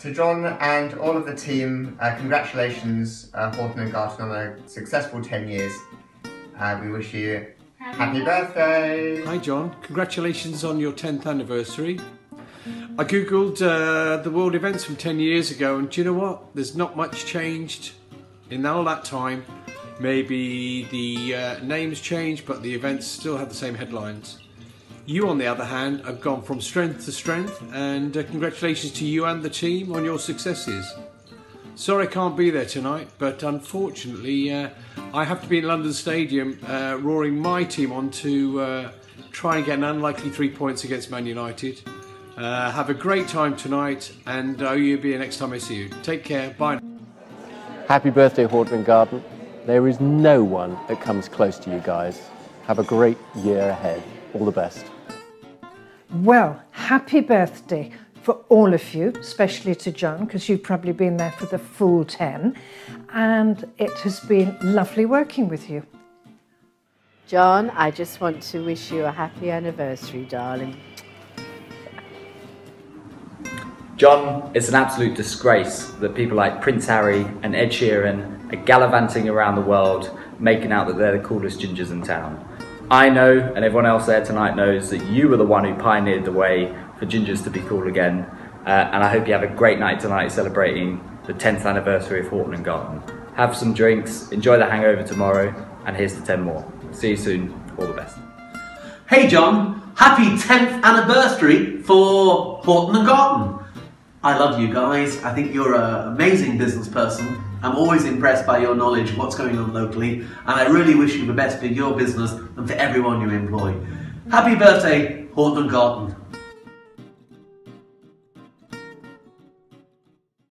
To John and all of the team, congratulations, Horton and Garton, on a successful 10 years. We wish you happy birthday. Hi John, congratulations on your 10th anniversary. I googled the world events from 10 years ago, and do you know what? There's not much changed in all that time. Maybe the names changed, but the events still have the same headlines. You, on the other hand, have gone from strength to strength, and congratulations to you and the team on your successes. Sorry I can't be there tonight, but unfortunately I have to be in London Stadium roaring my team on to try and get an unlikely 3 points against Man United. Have a great time tonight, and I owe you a beer next time I see you. Take care, bye. Happy birthday, Horton and Garton. There is no one that comes close to you guys. Have a great year ahead. All the best. Well, happy birthday for all of you, especially to John, because you've probably been there for the full 10, and it has been lovely working with you. John, I just want to wish you a happy anniversary, darling. John, it's an absolute disgrace that people like Prince Harry and Ed Sheeran are gallivanting around the world, making out that they're the coolest gingers in town. I know, and everyone else there tonight knows, that you were the one who pioneered the way for gingers to be cool again. And I hope you have a great night tonight celebrating the 10th anniversary of Horton and Garton. Have some drinks, enjoy the hangover tomorrow, and here's to 10 more. See you soon, all the best. Hey John, happy 10th anniversary for Horton and Garton. I love you guys, I think you're an amazing business person. I'm always impressed by your knowledge of what's going on locally, and I really wish you the best for your business and for everyone you employ. Happy birthday, Horton and Garton.